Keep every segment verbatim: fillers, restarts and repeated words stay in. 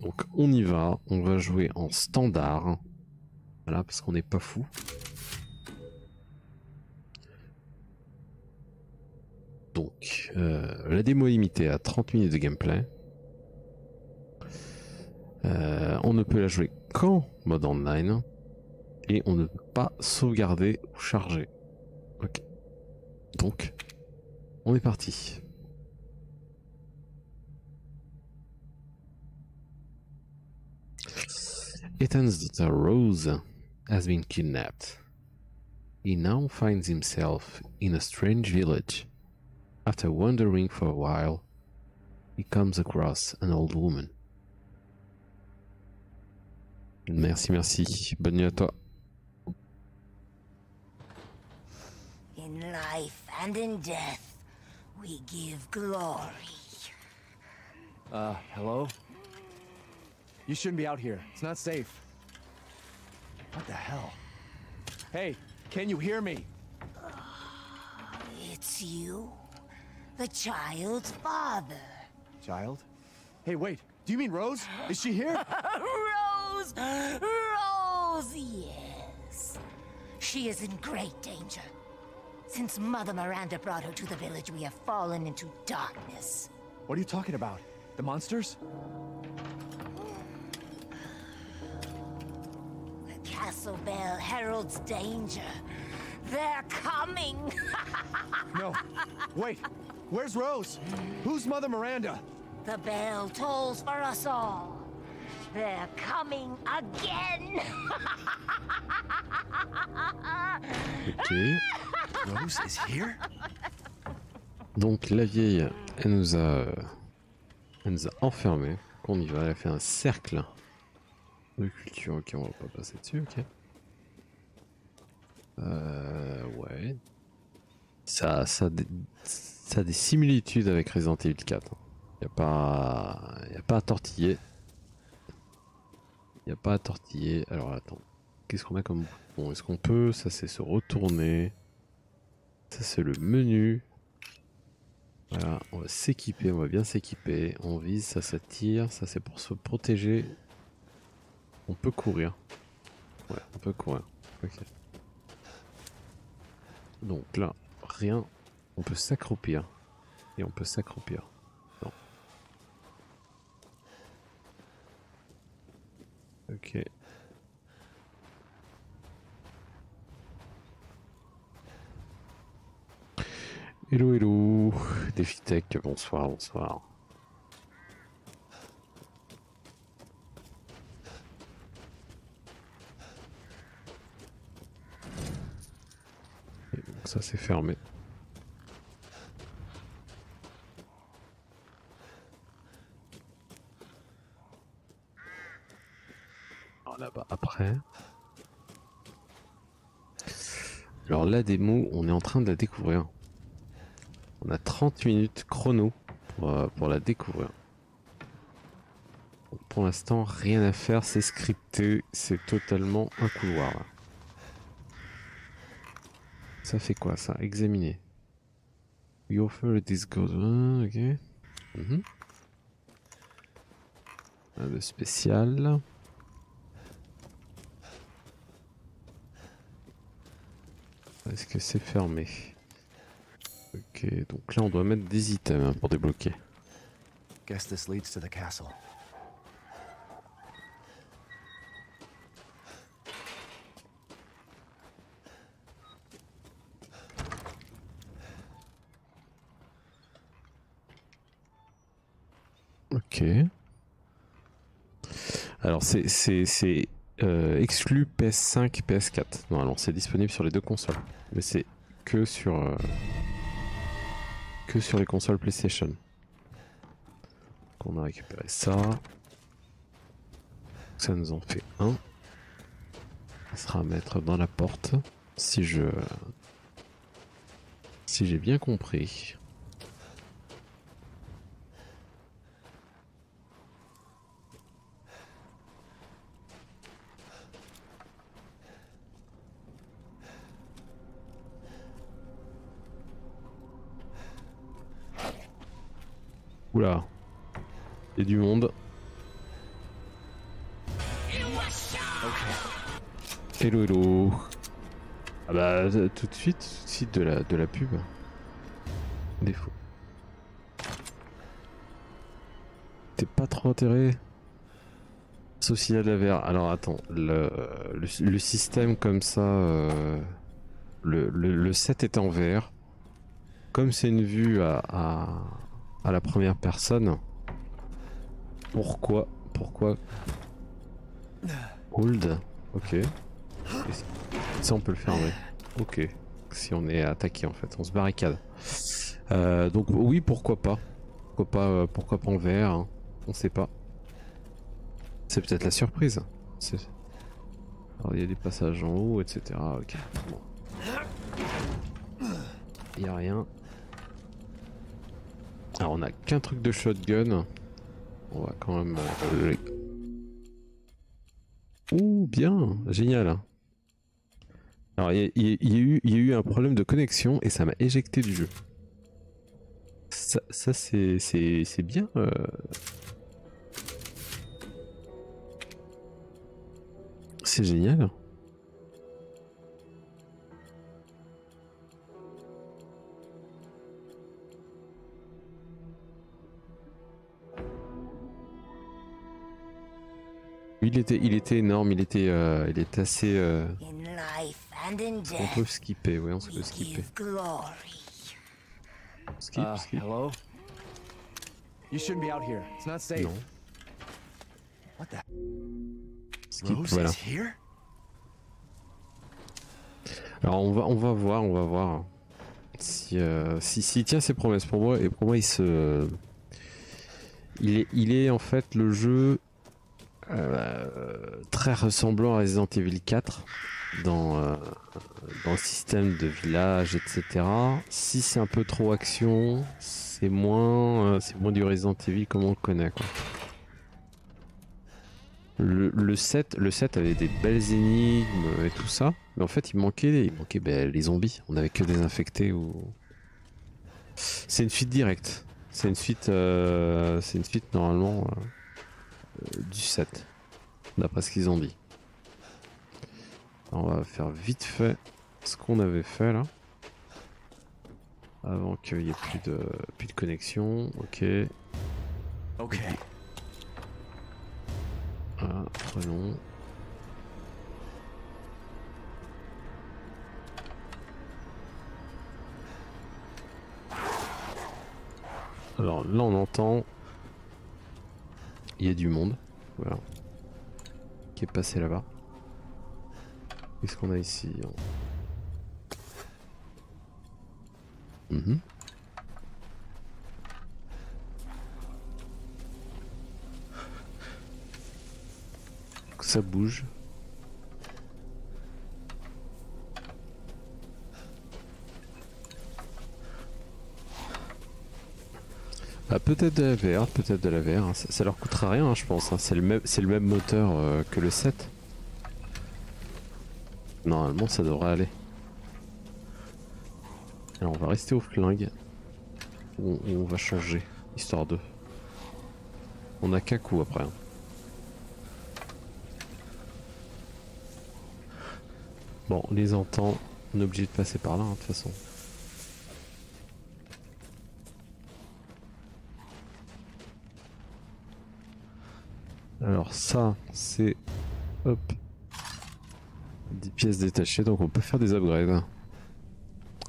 Donc on y va, on va jouer en standard. Voilà, parce qu'on n'est pas fou. Donc, euh, la démo est limitée à trente minutes de gameplay. Euh, on ne peut la jouer qu'en mode online. Et on ne peut pas sauvegarder ou charger. Ok. Donc, on est parti. Ethan's daughter Rose has been kidnapped. He now finds himself in a strange village. After wandering for a while, he comes across an old woman. Merci, merci. Bonne nuit à toi. In life and in death, we give glory. Uh, hello? You shouldn't be out here. It's not safe. What the hell? Hey, can you hear me? Uh, it's you, the child's father. Child? Hey, wait. Do you mean Rose? Is she here? Rose! Rose, yes. She is in great danger. Since Mother Miranda brought her to the village, we have fallen into darkness. What are you talking about? The monsters? Castle bell heralds danger. They're coming. No, wait. Where's Rose? Who's Mother Miranda? The bell tolls for us all. They're coming again. Okay. Rose is here. Donc la vieille, elle nous a, elle nous a enfermés. Qu'on y va, elle a fait un cercle. De culture, ok, on va pas passer dessus, ok. Euh, ouais. Ça, ça, ça a des similitudes avec Resident Evil quatre. Y a pas, y a pas à tortiller. Y a pas à tortiller. Alors attends, qu'est-ce qu'on a comme bon? Est-ce qu'on peut? Ça c'est se retourner. Ça c'est le menu. Voilà, on va s'équiper, on va bien s'équiper. On vise, ça, ça tire, ça c'est pour se protéger. On peut courir. Ouais, on peut courir. Ok. Donc là, rien. On peut s'accroupir. Et on peut s'accroupir. Non. Ok. Hello, hello. DefiTech, bonsoir, bonsoir. Ça c'est fermé. Alors là-bas après. Alors la démo, on est en train de la découvrir. On a trente minutes chrono pour, euh, pour la découvrir. Donc, pour l'instant, rien à faire, c'est scripté, c'est totalement un couloir. Là. Ça fait quoi ça? Examiner. We offer this goes. Ah, ok. Mm-hmm. Un de spécial. Est-ce que c'est fermé? Ok, donc là on doit mettre des items pour débloquer. Guess this leads to the castle. Ok. Alors c'est euh, exclu P S cinq et P S quatre. Non, alors c'est disponible sur les deux consoles. Mais c'est que sur euh, que sur les consoles PlayStation. Donc on a récupéré ça. Ça nous en fait un. Ça sera à mettre dans la porte. Si je... Si j'ai bien compris... Oula, il y a du monde. Hello, hello. Ah bah, tout de suite, site de la, de la pub. Défaut. T'es pas trop intérêt. Sauf s'il y a de la V R. Alors attends, le, le, le système comme ça, euh, le, le, le set est en V R. Comme c'est une vue à, à, à la première personne, pourquoi Pourquoi Hold. Ok. Ça on peut le faire, ouais. Ok. Si on est attaqué en fait, on se barricade. Euh, donc oui, pourquoi pas. Pourquoi pas, euh, pourquoi pas en V R, hein. On sait pas. C'est peut-être la surprise. Alors il y a des passages en haut, et cetera. Ok. Bon. Il n'y a rien. Alors on a qu'un truc de shotgun. On va quand même... Euh... Ouh, bien, génial. Alors il y, y, y, y a eu un problème de connexion et ça m'a éjecté du jeu. Ça, ça c'est bien. Euh... C'est génial. Il était, il était énorme, il était, euh, il était assez... Euh... On peut skipper, oui, on peut skipper. Skip, skip. Non. Skip, voilà. Alors on va, on va voir, on va voir si, euh, si, si tient ses promesses pour moi. Et pour moi, il se, il est, il est en fait le jeu. Euh, très ressemblant à Resident Evil quatre dans, euh, dans le système de village, et cetera. Si c'est un peu trop action, c'est moins, euh, c'est moins du Resident Evil comme on le connaît, quoi. Le, le, set, le set avait des belles énigmes et tout ça, mais en fait il manquait, il manquait ben, les zombies, on n'avait que des infectés. Ou... C'est une suite directe, c'est une suite, euh, c'est une suite normalement... Euh... du set, d'après ce qu'ils ont dit. On va faire vite fait ce qu'on avait fait là, avant qu'il n'y ait plus de plus de connexion. Ok. Ok. Voilà, prenons. Alors là, on entend. Il y a du monde, voilà, qui est passé là-bas. Qu'est-ce qu'on a ici? mmh. Ça bouge. Ah, peut-être de la V R, peut-être de la V R, hein. Ça, ça leur coûtera rien, hein, je pense, hein. C'est le même, c'est le même moteur euh, que le sept. Normalement ça devrait aller. Alors on va rester au flingue, on, on va changer, histoire de... On a qu'un coup après, hein. Bon, on les entend, on est obligé de passer par là, hein, de toute façon. Alors ça, c'est hop, des pièces détachées, donc on peut faire des upgrades.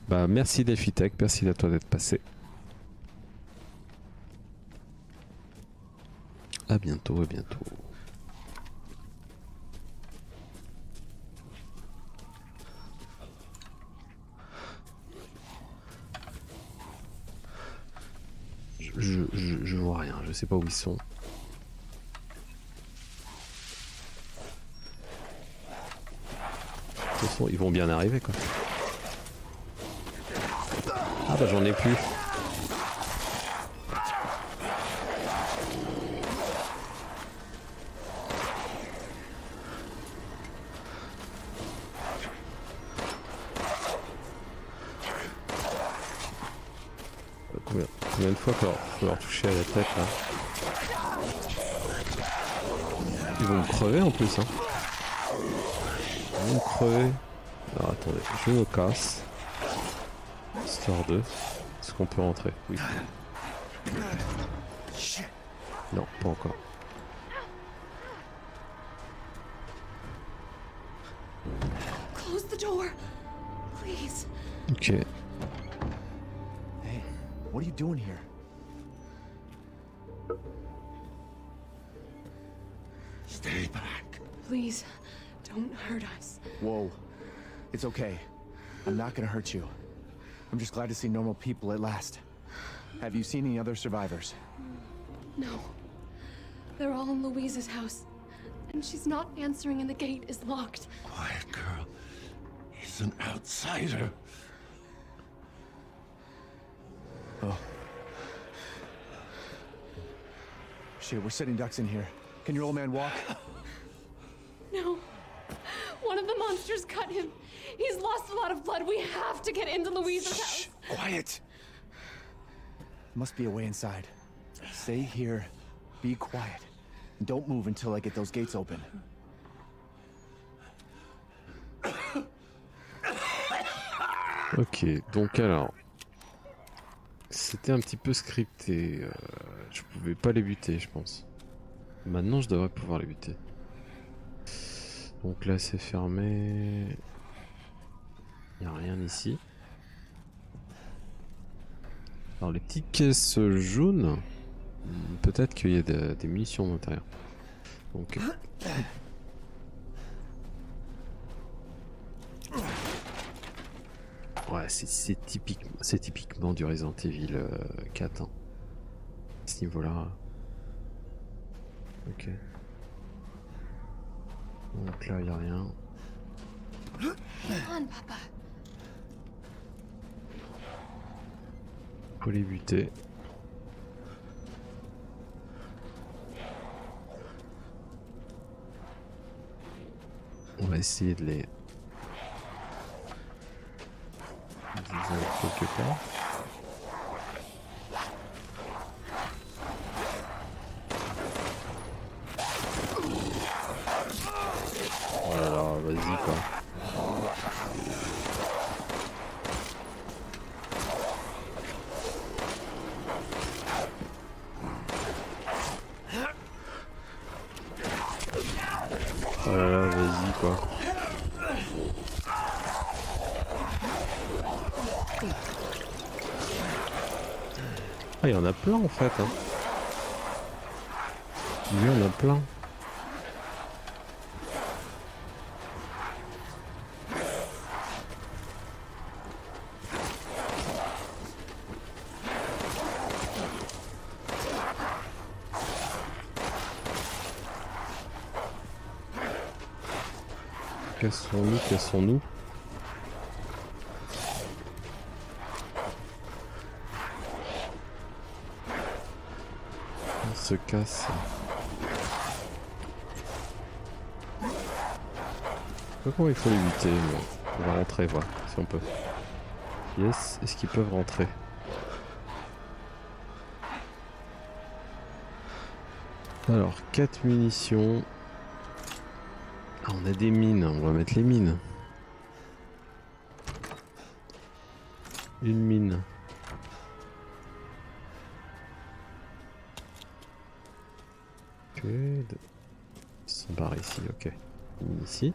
Bah merci DelphiTech, merci à toi d'être passé. À bientôt, à bientôt. Je, je, je, je vois rien, je sais pas où ils sont. De toute façon, ils vont bien arriver, quoi. Ah bah j'en ai plus. Combien, combien de fois faut leur, faut leur toucher à la tête là? Ils vont me crever en plus, hein. mon creux. Alors attendez, je me casse. Histoire de... Est-ce qu'on peut rentrer? Oui. Non, pas encore. Ok. Hey, what are you doing here? Stay back. Please, don't hurt us. Whoa, it's okay. I'm not gonna hurt you. I'm just glad to see normal people at last. Have you seen any other survivors? No. They're all in Louise's house, and she's not answering, and the gate is locked. Quiet, girl. He's an outsider. Oh. Shit, we're sitting ducks in here. Can your old man walk? No. One of the monsters cut him. He's lost a lot of blood. We have to get into Louise's Shh, house. Quiet. Must be a way inside. Stay here. Be quiet. Don't move until I get those gates open. Ok, donc alors... C'était un petit peu scripté, euh, je pouvais pas les buter je pense. Maintenant je devrais pouvoir les buter. Donc là c'est fermé. Il n'y a rien ici. Alors les petites caisses jaunes, peut-être qu'il y a de, des munitions à l'intérieur. Donc... Ouais, c'est typique, c'est typiquement du Resident Evil quatre, hein. À ce niveau-là. Ok. Donc là, il n'y a rien. Faut les buter. On va essayer de les... quelque part. Oh là là, vas-y quoi. Oh là là, vas-y quoi. Ah, il y en a plein en fait, hein. Il y en a plein. Cassons-nous, cassons-nous. Se casse. Je sais pas comment il faut éviter, mais on va rentrer voir si on peut. Yes, est-ce qu'ils peuvent rentrer? Alors quatre munitions. Ah, on a des mines, on va mettre les mines. Une mine. Ils sont par ici, ok. Ici.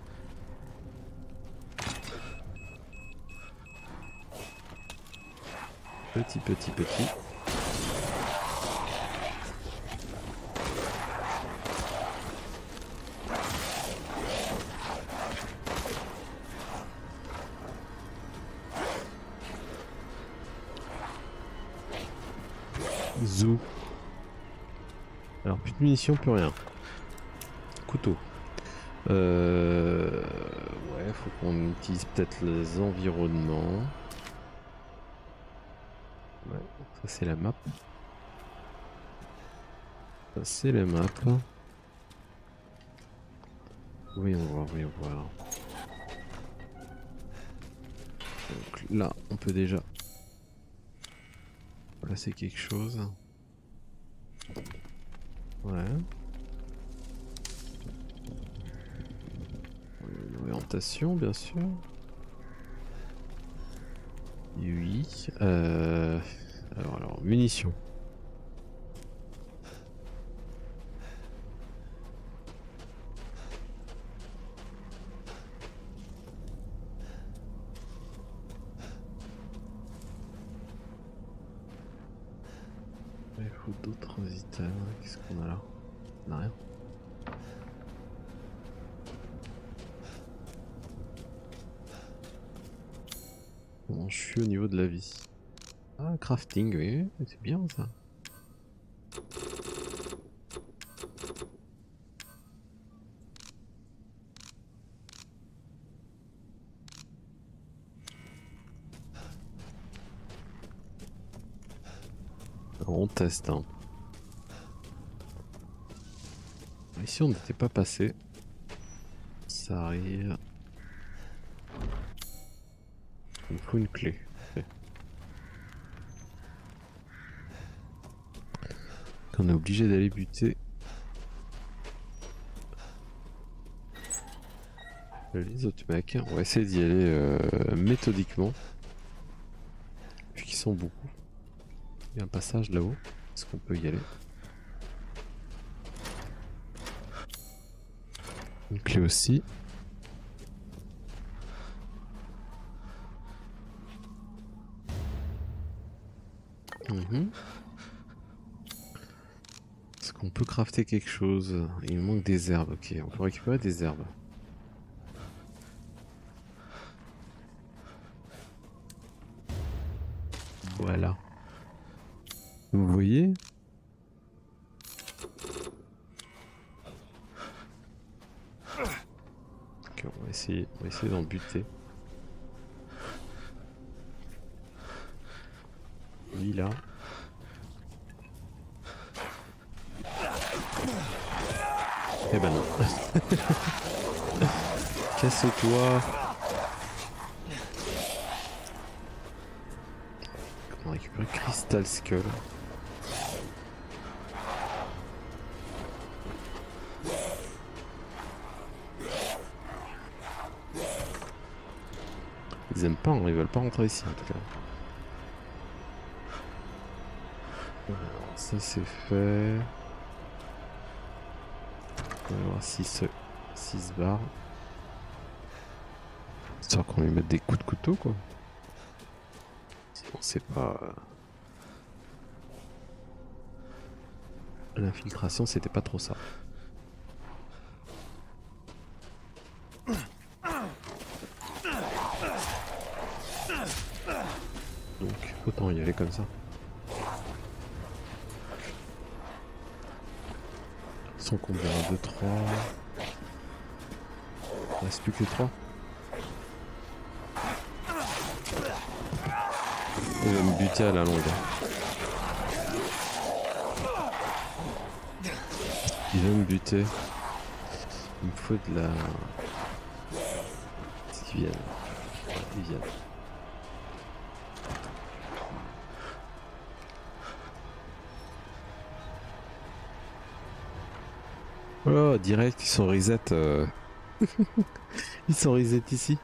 Petit, petit, petit. Zou. Alors plus de munitions, plus rien. Couteau. Euh... Ouais, faut qu'on utilise peut-être les environnements. Ouais, ça c'est la map. Ça c'est la map. Oui, on voit, oui, on voit. Donc là, on peut déjà... Là c'est quelque chose. Ouais. Ouais, on alimentation, bien sûr. Oui. Euh... Alors, alors, munitions. Il faut d'autres items. Qu'est-ce qu'on a là? On a rien. Bon, je suis au niveau de la vie. Ah, crafting, oui, c'est bien ça. Alors, on teste, hein. Ici, on n'était pas passé. Ça arrive. Il faut une clé. Ouais. On est obligé d'aller buter les autres mecs. On va essayer d'y aller euh, méthodiquement. Puisqu'ils sont beaucoup. Il y a un passage là-haut. Est-ce qu'on peut y aller? Une clé aussi. Mmh. Est-ce qu'on peut crafter quelque chose? Il manque des herbes, ok, on peut récupérer des herbes. Voilà. Vous voyez? Ok, on va essayer, on va essayer d'en buter. Lui là. Eh ben non. Casse-toi. On récupère Crystal Skull. Ils aiment pas, hein, ils veulent pas rentrer ici en tout cas. Ça c'est fait. On va voir si se barre. Histoire qu'on lui mette des coups de couteau quoi. Sinon c'est pas... L'infiltration c'était pas trop ça. Donc autant y aller comme ça. Sont combien? Deux, trois. Il reste plus que trois. Il va me buter à la longue. Il va me buter. Il me faut de la... Est-ce qu'ils viennent? Ils viennent. Oh, direct, ils sont reset. Euh... ils sont reset ici.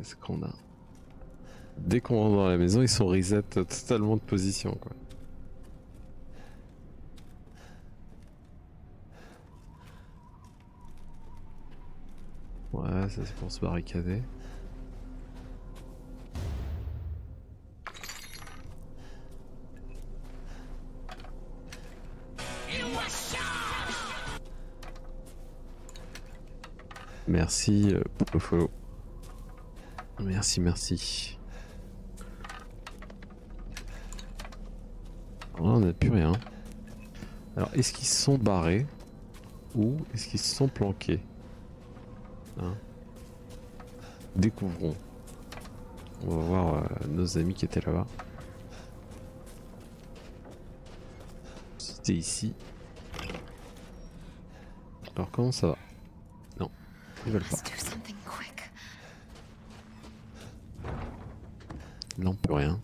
Est-ce qu'on a... Dès qu'on rentre dans la maison, ils sont reset totalement de position, quoi. Ouais, ça c'est pour se barricader. Merci pour le follow. Merci, merci. Alors là, on n'a plus rien. Alors, est-ce qu'ils se sont barrés ou est-ce qu'ils se sont planqués? Hein? Découvrons. On va voir euh, nos amis qui étaient là-bas. C'était ici. Alors, comment ça va? Ils veulent pas. Non, plus rien.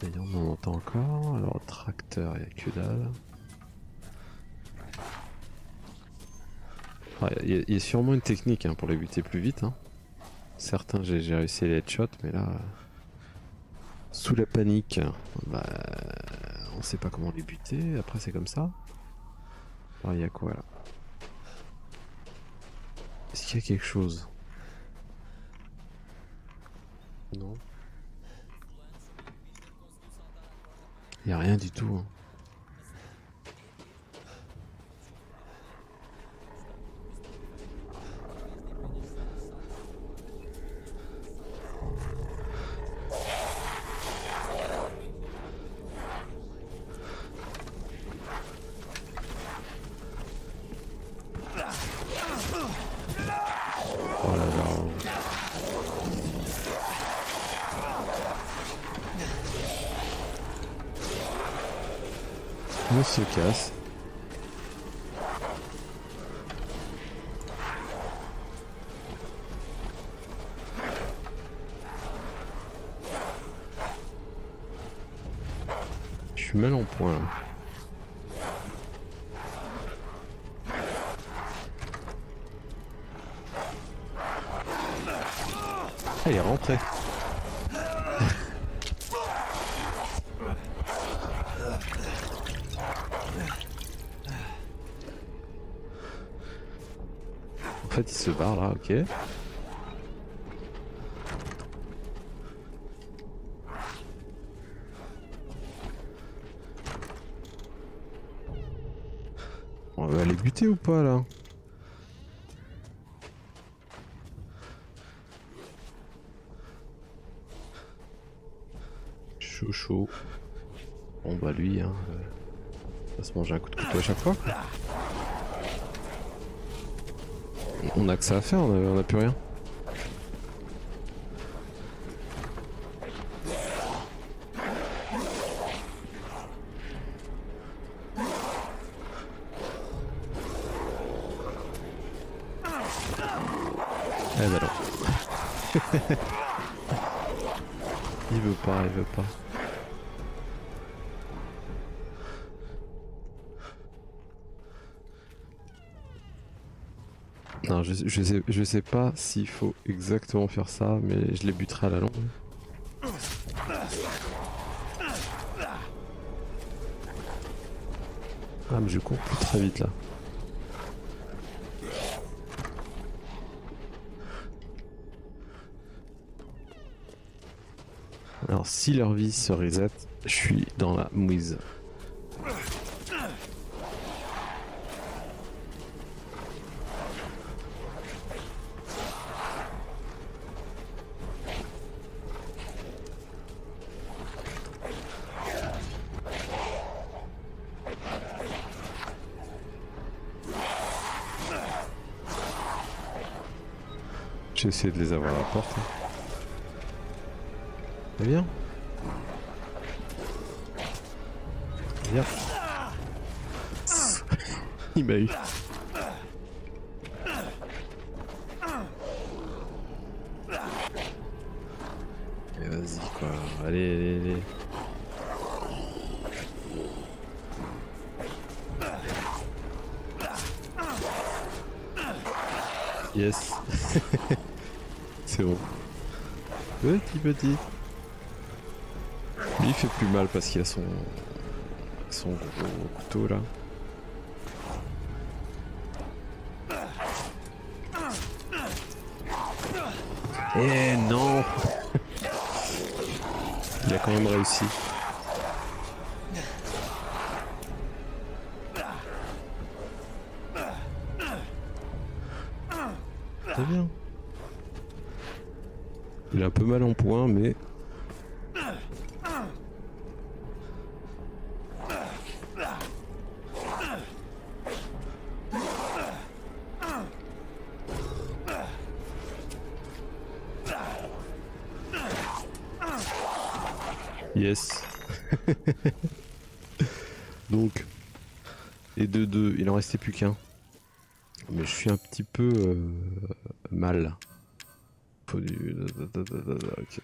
D'ailleurs, on en entend encore. Alors, tracteur, il n'y a que dalle. Il enfin, y, y a sûrement une technique hein, pour les buter plus vite. Hein. Certains, j'ai réussi les headshots, mais là, sous la panique, bah, on sait pas comment les buter. Après, c'est comme ça. Alors, il y a quoi là? Est-ce qu'il y a quelque chose? Non. Il n'y a rien du tout. Hein. On se casse. Je suis mal en point là. Ah, il est rentré. En fait, il se barre là, ok. On va les buter ou pas là? Chaud, chaud. Bon, bah lui, hein. Il va se manger un coup de couteau à chaque fois. On a que ça à faire, on a, on a plus rien. Eh ben alors. Il veut pas, il veut pas. Non, je, je, sais, je sais pas s'il faut exactement faire ça, mais je les buterai à la longue. Ah, mais je cours plus très vite là. Alors, si leur vie se reset, je suis dans la mouise. J'ai essayé de les avoir à la porte. Viens. Viens. Il m'a eu. Et vas-y quoi. Allez, allez, allez. Yes. C'est bon. Petit petit. Lui il fait plus mal parce qu'il a son son gros couteau là. Eh non. Il a quand même réussi. Très bien. Il a un peu mal en point, mais... Yes. Donc, les deux deux, il en restait plus qu'un. Mais je suis un petit peu euh, mal. Ok.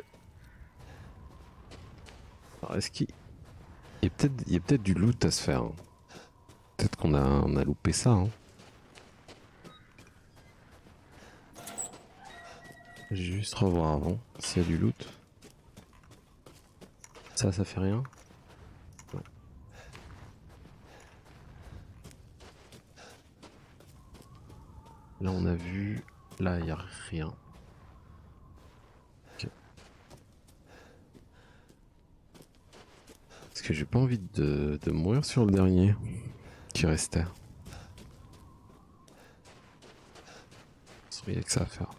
Alors est-ce qu'il y a peut-être il y a peut-être du loot à se faire. Hein. Peut-être qu'on a on a loupé ça. Hein. Je vais juste revoir avant s'il y a du loot. Ça, ça fait rien. Ouais. Là, on a vu. Là, il n'y a rien. Okay. Parce que j'ai pas envie de, de mourir sur le dernier qui restait. Il n'y a que ça à faire.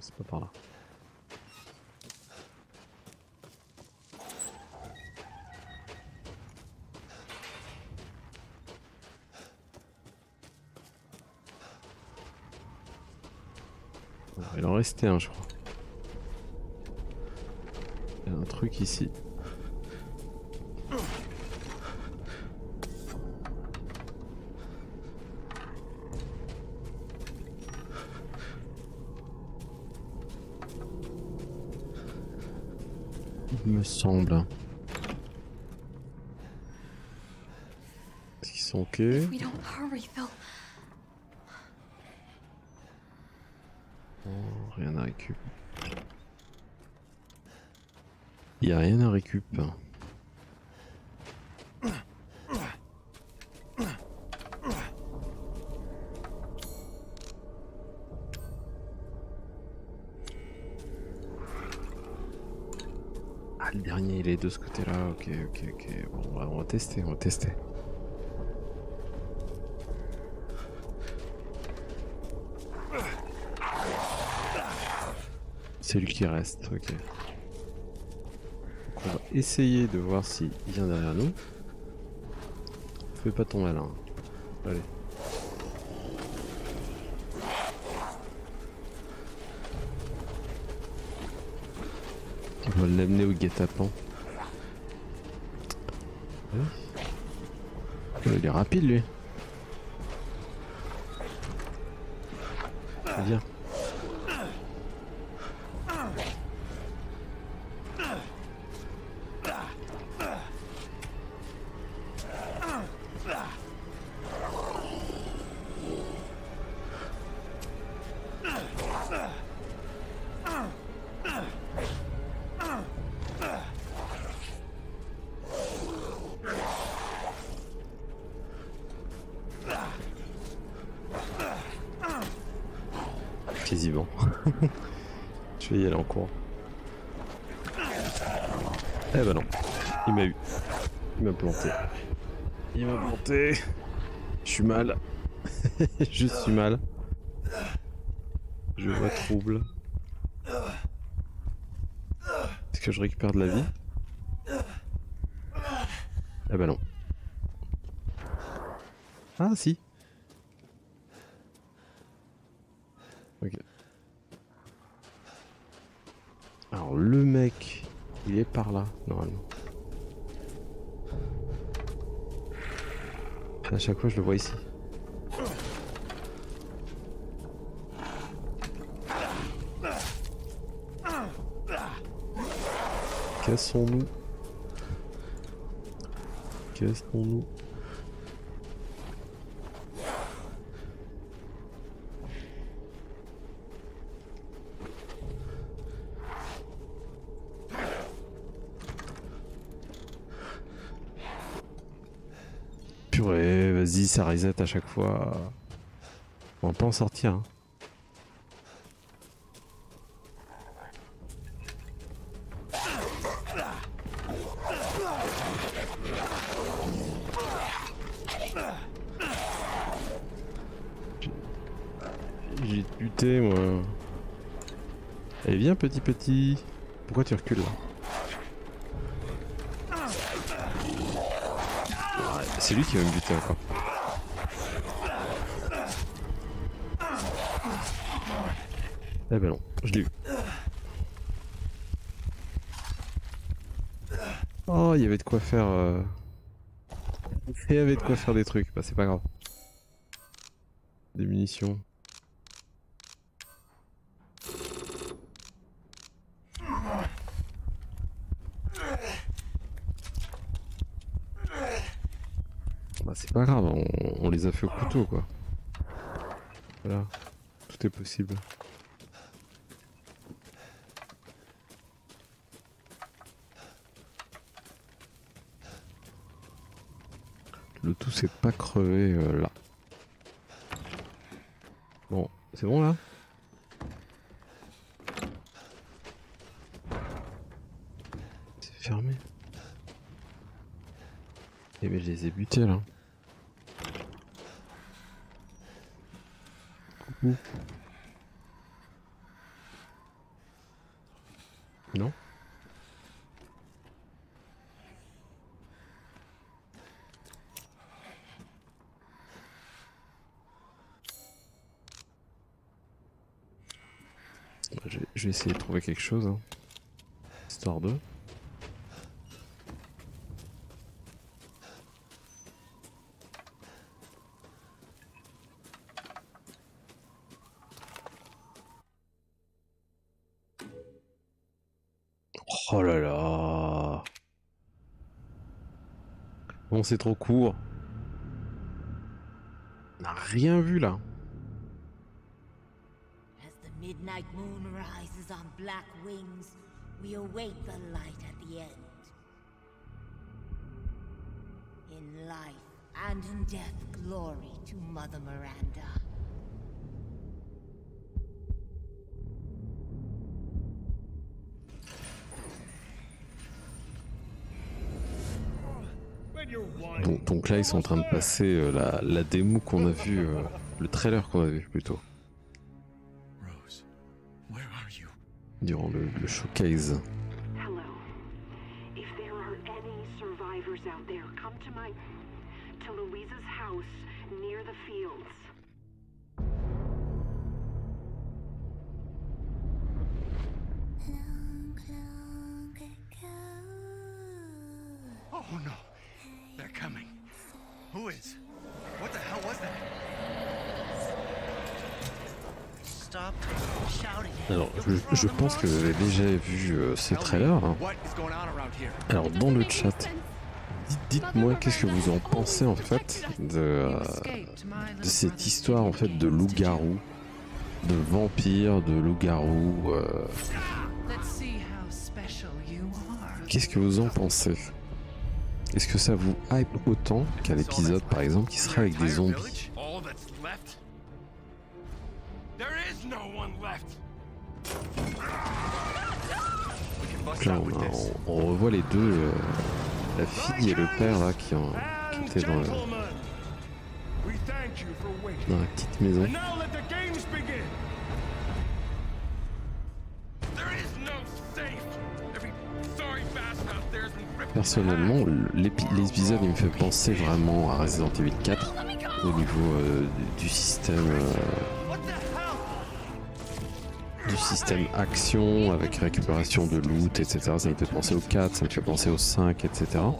C'est pas par là. Alors, il en restait un, je crois. Il y a un truc ici. Me semble. Est-ce qu'ils sont ok? Oh, rien à récup. Il y a rien à récup. De ce côté là, ok ok ok, bon, on va tester, on va tester. C'est lui qui reste, ok. Donc on va essayer de voir s'il vient derrière nous. Fais pas ton malin. Allez. On va l'amener au guet-apens. Il est rapide lui. Viens. Je vais y aller en courant. Eh ben non, il m'a eu. Il m'a planté. Il m'a planté. Je suis mal. Je suis mal. Je vois trouble. Est-ce que je récupère de la vie? Eh ben non. Ah si. Ok. Alors le mec, il est par là, normalement. À chaque fois je le vois ici. Cassons-nous. Cassons-nous. Ça reset à chaque fois. On va pas en sortir. Hein. J'ai buté moi. Allez viens petit petit. Pourquoi tu recules là? C'est lui qui va me buter encore. Eh ben non, je l'ai eu. Oh, il y avait de quoi faire... Euh... Il y avait de quoi faire des trucs, bah c'est pas grave. Des munitions. c'est pas grave, on, on les a fait au couteau quoi. Voilà, tout est possible. Le tout c'est pas crever euh, là. Bon, c'est bon là ? C'est fermé. Eh ben je les ai butés là. Coucou. Non ? Je vais essayer de trouver quelque chose, hein. Histoire de... Oh là là. Bon, c'est trop court. On n'a rien vu là. Midnight moon rises on black wings. We await the light at the end. In life and in death, glory to Mother Miranda. Bon, donc là ils sont en train de passer euh, la, la démo qu'on a vue, euh, le trailer qu'on a vu plutôt. Durant le, le showcase. Hello. If there are any survivors out there, come to my to Louise's house near the fields. Long, long ago. Oh no. They're coming. Who is? What the hell was that? Alors, je, je pense que vous avez déjà vu euh, ce trailer. Alors, dans le chat, dites-moi qu'est-ce que vous en pensez en fait de, euh, de cette histoire en fait de loup-garou, de vampire, de loup-garou. Euh... Qu'est-ce que vous en pensez? Est-ce que ça vous hype autant qu'à l'épisode par exemple qui sera avec des zombies? Donc là, on, a, on, on revoit les deux, euh, la fille et le père là qui, en, qui étaient dans la, dans la petite maison. Personnellement, l'épisode il me fait penser vraiment à Resident Evil quatre au niveau euh, du système. Euh, du système action avec récupération de loot, et cetera. Ça me fait penser au quatre, ça me fait penser au cinq, et cetera.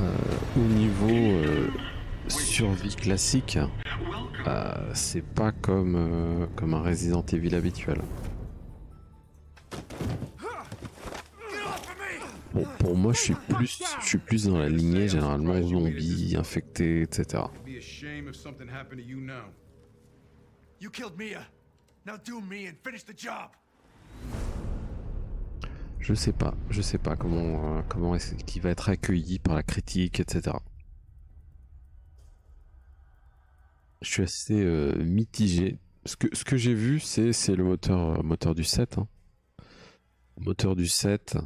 Euh, au niveau euh, survie classique, euh, c'est pas comme, euh, comme un Resident Evil habituel. Bon, pour moi, je suis plus, je suis plus dans la lignée généralement zombie, infecté, et cetera. You killed Mia. Now do me and finish the job. Je sais pas, je sais pas comment euh, comment est-ce qu'il va être accueilli par la critique, et cetera. Je suis assez euh, mitigé. Ce que ce que j'ai vu, c'est c'est le moteur euh, moteur du sept. Hein. Moteur du sept.